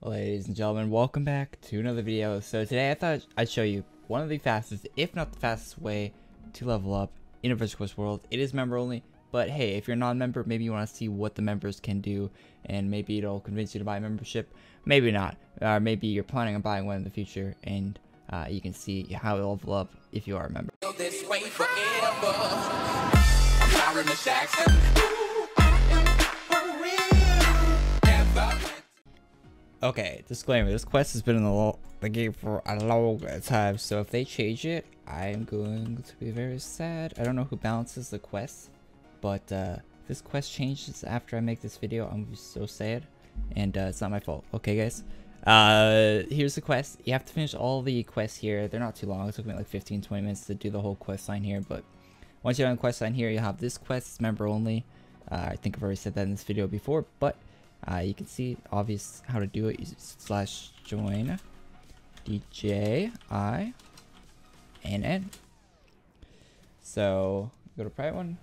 Ladies and gentlemen, welcome back to another video. So today I thought I'd show you one of the fastest, if not the fastest way to level up in AdventureQuest Worlds. It is member only, but hey, if you're not a member, maybe you want to see what the members can do, and maybe it'll convince you to buy a membership. Maybe not, or maybe you're planning on buying one in the future, and you can see how it'll level up if you are a member. Okay, disclaimer, this quest has been in the game for a long time, so if they change it, I'm going to be very sad. I don't know who balances the quest, but if this quest changes after I make this video, I'm going to be so sad, and it's not my fault. Okay, guys, here's the quest. You have to finish all the quests here. They're not too long. It took me like 15-20 minutes to do the whole quest line here, but once you're on the quest line here, you'll have this quest. It's member only. I think I've already said that in this video before, but you can see obvious how to do it. You /join DJINN. So go to private one,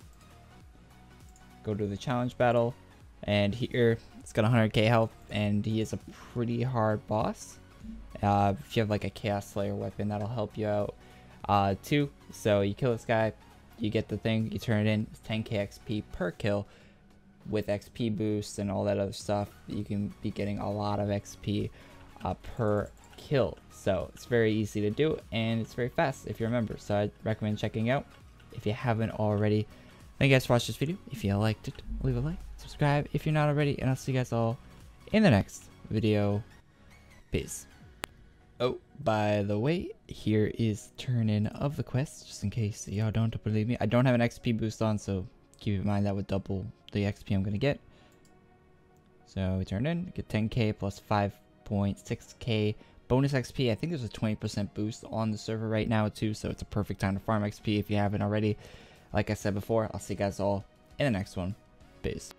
go to the challenge battle, and here it's got 100k health, and he is a pretty hard boss. If you have like a chaos slayer weapon, that'll help you out too. So you kill this guy, you get the thing, you turn it in. It's 10k XP per kill. With XP boost and all that other stuff, you can be getting a lot of XP per kill. So it's very easy to do, and it's very fast if you're a member. So I recommend checking out if you haven't already. Thank you guys for watching this video. If you liked it, leave a like, subscribe if you're not already, and I'll see you guys all in the next video. Peace. Oh, by the way, here is turn in of the quest, just in case y'all don't believe me. I don't have an XP boost on, so keep in mind that would double the XP I'm gonna get. So we turn in, get 10k plus 5.6k bonus XP. I think there's a 20% boost on the server right now too, so it's a perfect time to farm XP if you haven't already. Like I said before, I'll see you guys all in the next one. Peace.